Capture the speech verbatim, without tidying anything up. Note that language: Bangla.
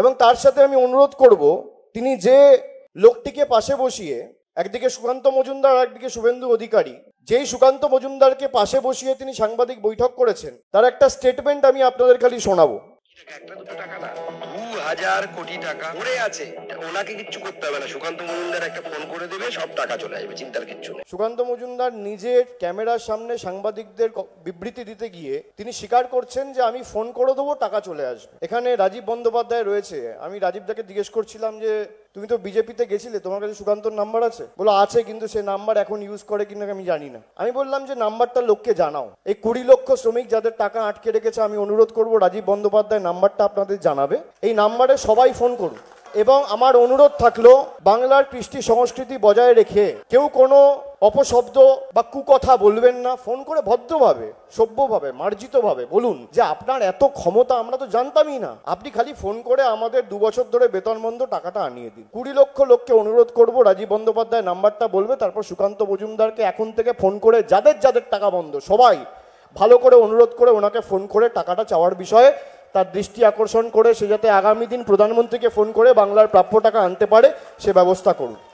এবং তার সাথে আমি অনুরোধ করব তিনি যে লোকটিকে পাশে বসিয়ে একদিকে সুকান্ত মজুমদার একদিকে শুভেন্দু অধিকারী যেই সুকান্ত মজুমদারকে পাশে বসিয়ে তিনি সাংবাদিক বৈঠক করেছেন তার একটা স্টেটমেন্ট আমি আপনাদের খালি শোনাবো। সুকান্ত মজুমদার নিজের ক্যামেরার সামনে সাংবাদিকদের বিবৃতি দিতে গিয়ে তিনি স্বীকার করছেন যে আমি ফোন করে দেবো টাকা চলে আসবে। এখানে রাজীব বন্দ্যোপাধ্যায় রয়েছে, আমি রাজীবদাকে জিজ্ঞেস করছিলাম যে তুমি তো বিজেপিতে গেছিলে, তোমার কাছে সুকান্তর নাম্বার আছে? বলো আছে, কিন্তু সে নাম্বার এখন ইউজ করে কিনা আমি জানি না। আমি বললাম যে নাম্বারটা লোককে জানাও, এই কুড়ি লক্ষ শ্রমিক যাদের টাকা আটকে রেখেছে আমি অনুরোধ করবো রাজীব বন্দ্যোপাধ্যায় নাম্বারটা আপনাদের জানাবে, এই নাম্বারে সবাই ফোন করুন। এবং আমার অনুরোধ থাকলো বাংলার কৃষ্টি সংস্কৃতি বজায় রেখে কেউ কোনো অপশব্দ বা কুকথা বলবেন না, ফোন করে ভদ্রভাবে সভ্যভাবে মার্জিতভাবে বলুন যে আপনার এত ক্ষমতা আমরা তো জানতামই না, আপনি খালি ফোন করে আমাদের দু বছর ধরে বেতন বন্ধ টাকাটা আনিয়ে দিন। কুড়ি লক্ষ লোককে অনুরোধ করবো রাজীব বন্দ্যোপাধ্যায় নাম্বারটা বলবে, তারপর সুকান্ত মজুমদারকে এখন থেকে ফোন করে যাদের যাদের টাকা বন্ধ সবাই ভালো করে অনুরোধ করে ওনাকে ফোন করে টাকাটা চাওয়ার বিষয়ে তার দৃষ্টি আকর্ষণ করে সে যাতে আগামী দিন প্রধানমন্ত্রীকে ফোন করে বাংলার প্রাপ্য টাকা আনতে পারে সে ব্যবস্থা করুন।